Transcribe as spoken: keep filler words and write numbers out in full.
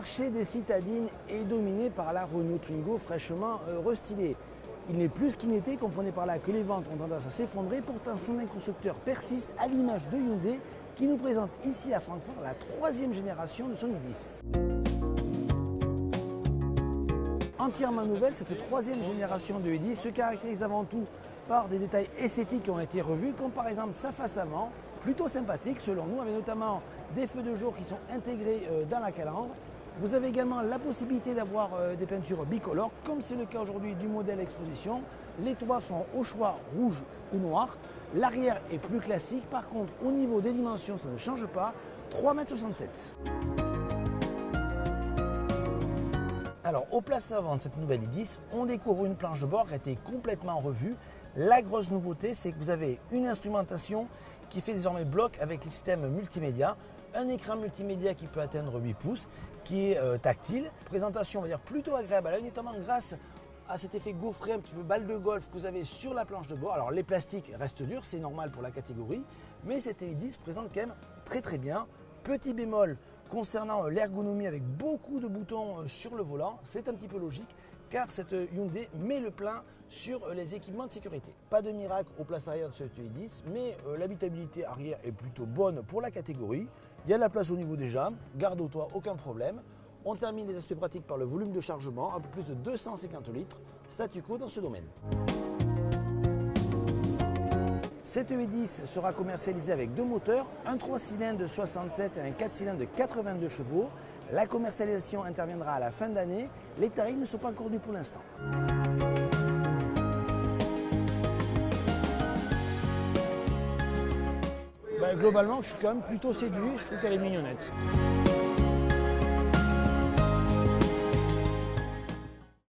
marché des citadines est dominé par la Renault Twingo fraîchement restylée. Il n'est plus ce qu'il n'était, comprenez par là que les ventes ont tendance à s'effondrer. Pourtant, certains constructeurs persistent à l'image de Hyundai qui nous présente ici à Francfort la troisième génération de son i dix. Entièrement nouvelle, cette troisième génération de i dix se caractérise avant tout par des détails esthétiques qui ont été revus, comme par exemple sa face avant, plutôt sympathique selon nous, avec notamment des feux de jour qui sont intégrés dans la calandre. Vous avez également la possibilité d'avoir des peintures bicolores, comme c'est le cas aujourd'hui du modèle Exposition. Les toits sont au choix rouge ou noir. L'arrière est plus classique, par contre au niveau des dimensions ça ne change pas, trois mètres soixante-sept. Alors, aux places savantes de cette nouvelle i dix, on découvre une planche de bord qui a été complètement revue. La grosse nouveauté, c'est que vous avez une instrumentation qui fait désormais bloc avec le système multimédia, un écran multimédia qui peut atteindre huit pouces, qui est euh, tactile. Présentation, on va dire, plutôt agréable à l'œil, notamment grâce à cet effet gaufré, un petit peu balle de golf que vous avez sur la planche de bord. Alors, les plastiques restent durs, c'est normal pour la catégorie, mais cette i dix présente quand même très très bien. Petit bémol concernant l'ergonomie avec beaucoup de boutons sur le volant, c'est un petit peu logique car cette Hyundai met le plein sur les équipements de sécurité. Pas de miracle aux places arrière de cette i dix, mais l'habitabilité arrière est plutôt bonne pour la catégorie. Il y a de la place au niveau des jambes, garde au toit, aucun problème. On termine les aspects pratiques par le volume de chargement, un peu plus de deux cent cinquante litres, statu quo dans ce domaine. Cette i dix sera commercialisée avec deux moteurs, un trois cylindres de soixante-sept et un quatre cylindres de quatre-vingt-deux chevaux. La commercialisation interviendra à la fin d'année. Les tarifs ne sont pas encore connus pour l'instant. Ben, globalement, je suis quand même plutôt séduit. Je trouve qu'elle est mignonnette.